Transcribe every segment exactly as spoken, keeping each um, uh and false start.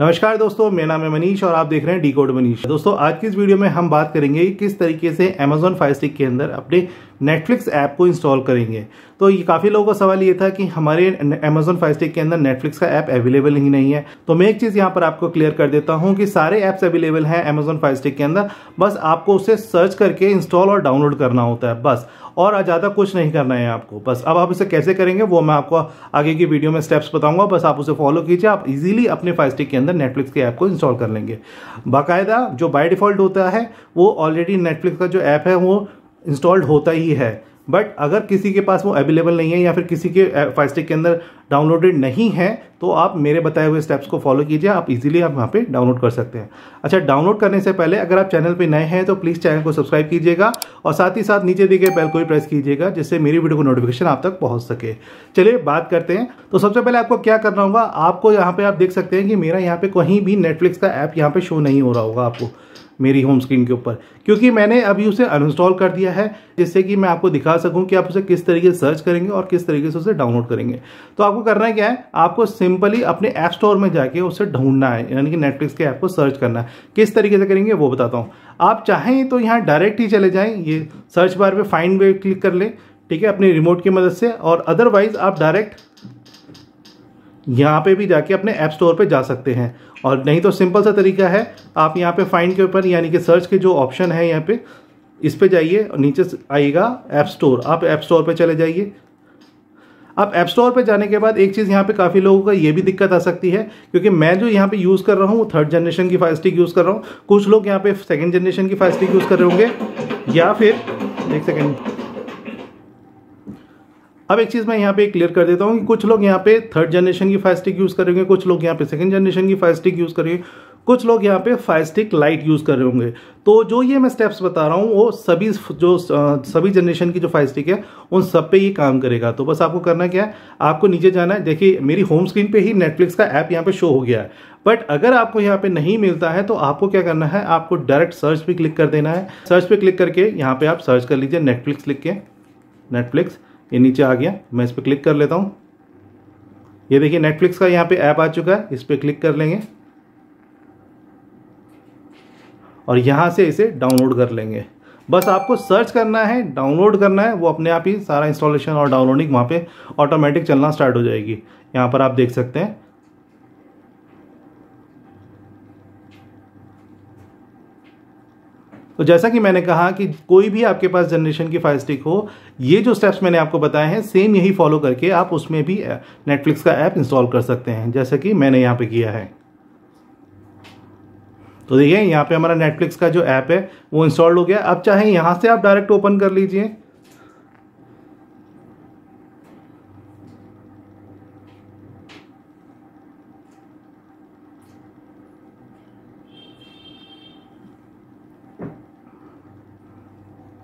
नमस्कार दोस्तों, मेरा नाम है मनीष और आप देख रहे हैं डिकोड मनीष। दोस्तों आज की इस वीडियो में हम बात करेंगे कि किस तरीके से Amazon Fire Stick के अंदर अपने Netflix ऐप को इंस्टॉल करेंगे। तो ये काफ़ी लोगों का सवाल ये था कि हमारे Amazon Fire Stick के अंदर Netflix का ऐप अवेलेबल ही नहीं है। तो मैं एक चीज़ यहाँ पर आपको क्लियर कर देता हूँ कि सारे ऐप्स अवेलेबल हैं Amazon Fire Stick के अंदर, बस आपको उसे सर्च करके इंस्टॉल और डाउनलोड करना होता है, बस और ज़्यादा कुछ नहीं करना है आपको। बस अब आप इसे कैसे करेंगे वो मैं आपको आगे की वीडियो में स्टेप्स बताऊँगा, बस आप उसे फॉलो कीजिए, आप इजीली अपने Fire Stick के अंदर Netflix के ऐप को इंस्टॉल कर लेंगे। बाकायदा जो बाय डिफ़ॉल्ट होता है वो ऑलरेडी Netflix का जो ऐप है वो इंस्टॉल्ड होता ही है, बट अगर किसी के पास वो अवेलेबल नहीं है या फिर किसी के Fire Stick के अंदर डाउनलोडेड नहीं है तो आप मेरे बताए हुए स्टेप्स को फॉलो कीजिए, आप इजीली आप वहाँ पे डाउनलोड कर सकते हैं। अच्छा, डाउनलोड करने से पहले अगर आप चैनल पे नए हैं तो प्लीज़ चैनल को सब्सक्राइब कीजिएगा और साथ ही साथ नीचे दिए गए बेल को भी प्रेस कीजिएगा जिससे मेरी वीडियो को नोटिफिकेशन आप तक पहुँच सके। चलिए बात करते हैं। तो सबसे पहले आपको क्या करना होगा, आपको यहाँ पर आप देख सकते हैं कि मेरा यहाँ पर कहीं भी Netflix का ऐप यहाँ पर शो नहीं हो रहा होगा आपको मेरी होम स्क्रीन के ऊपर, क्योंकि मैंने अभी उसे अनइंस्टॉल कर दिया है जिससे कि मैं आपको दिखा सकूं कि आप उसे किस तरीके से सर्च करेंगे और किस तरीके से उसे डाउनलोड करेंगे। तो आपको करना है क्या है, आपको सिंपली अपने ऐप स्टोर में जाके उसे ढूंढना है, यानी कि Netflix के ऐप को सर्च करना है। किस तरीके से करेंगे वो बताता हूँ। आप चाहें तो यहाँ डायरेक्ट ही चले जाएँ, ये सर्च बार पर फाइंड वे क्लिक कर लें, ठीक है, अपनी रिमोट की मदद से, और अदरवाइज आप डायरेक्ट यहाँ पे भी जाके अपने ऐप स्टोर पे जा सकते हैं। और नहीं तो सिंपल सा तरीका है, आप यहाँ पे फाइंड के ऊपर यानी कि सर्च के जो ऑप्शन है यहाँ पे, इस पे जाइए और नीचे आइएगा ऐप स्टोर, आप ऐप स्टोर पे चले जाइए। अब ऐप स्टोर पे जाने के बाद एक चीज़ यहाँ पे काफ़ी लोगों का ये भी दिक्कत आ सकती है, क्योंकि मैं जो यहाँ पे यूज़ कर रहा हूँ वो थर्ड जनरेशन की Fire Stick यूज़ कर रहा हूँ, कुछ लोग यहाँ पे सेकेंड जनरेशन की Fire Stick यूज़ कर रहे होंगे या फिर एक सेकेंड। अब एक चीज़ मैं यहाँ पे क्लियर कर देता हूँ कि कुछ लोग यहाँ पे थर्ड जनरेशन की Fire Stick यूज़ कर रहे होंगे, कुछ लोग यहाँ पे सेकंड जनरेशन की Fire Stick यूज़ कर रहे होंगे, कुछ लोग यहाँ पे Fire Stick लाइट यूज़ कर रहे होंगे। तो जो ये मैं स्टेप्स बता रहा हूँ वो सभी जो सभी जनरेशन की जो Fire Stick है उन सब पे ये काम करेगा। तो बस आपको करना क्या है, आपको नीचे जाना है। देखिए मेरी होम स्क्रीन पर ही Netflix का ऐप यहाँ पर शो हो गया है, बट अगर आपको यहाँ पे नहीं मिलता है तो आपको क्या करना है, आपको डायरेक्ट सर्च पर क्लिक कर देना है। सर्च पर क्लिक करके यहाँ पर आप सर्च कर लीजिए Netflix लिख के, Netflix ये नीचे आ गया, मैं इस पर क्लिक कर लेता हूँ। ये देखिए Netflix का यहाँ पे ऐप आ चुका है, इस पर क्लिक कर लेंगे और यहाँ से इसे डाउनलोड कर लेंगे। बस आपको सर्च करना है, डाउनलोड करना है, वो अपने आप ही सारा इंस्टॉलेशन और डाउनलोडिंग वहाँ पे ऑटोमेटिक चलना स्टार्ट हो जाएगी। यहाँ पर आप देख सकते हैं, तो जैसा कि मैंने कहा कि कोई भी आपके पास जनरेशन की Fire Stick हो, ये जो स्टेप्स मैंने आपको बताए हैं सेम यही फॉलो करके आप उसमें भी Netflix का ऐप इंस्टॉल कर सकते हैं, जैसा कि मैंने यहाँ पे किया है। तो देखिए यहाँ पे हमारा Netflix का जो ऐप है वो इंस्टॉल हो गया। अब चाहे यहाँ से आप डायरेक्ट ओपन कर लीजिए,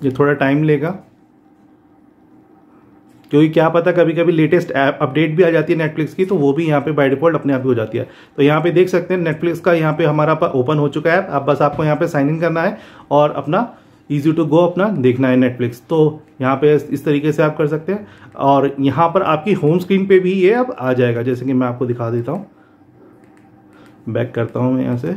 ये थोड़ा टाइम लेगा क्योंकि क्या पता कभी कभी लेटेस्ट ऐप अपडेट भी आ जाती है Netflix की, तो वो भी यहाँ पे बाय डिफ़ॉल्ट अपने आप ही हो जाती है। तो यहाँ पे देख सकते हैं Netflix का यहाँ पे हमारा ओपन हो चुका है। अब बस आपको यहाँ पे साइन इन करना है और अपना ईजी टू गो अपना देखना है Netflix। तो यहाँ पे इस तरीके से आप कर सकते हैं और यहाँ पर आपकी होम स्क्रीन पर भी ये अब आ जाएगा, जैसे कि मैं आपको दिखा देता हूँ। बैक करता हूँ मैं यहाँ से,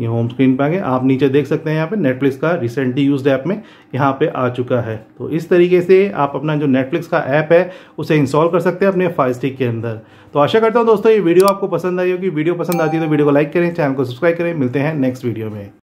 ये होम स्क्रीन पर आ गए। आप नीचे देख सकते हैं यहाँ पे Netflix का रिसेंटली यूज्ड ऐप में यहाँ पे आ चुका है। तो इस तरीके से आप अपना जो Netflix का ऐप है उसे इंस्टॉल कर सकते हैं अपने Fire Stick के अंदर। तो आशा करता हूँ दोस्तों ये वीडियो आपको पसंद आई होगी। वीडियो पसंद आती है तो वीडियो को लाइक करें, चैनल को सब्सक्राइब करें। मिलते हैं नेक्स्ट वीडियो में।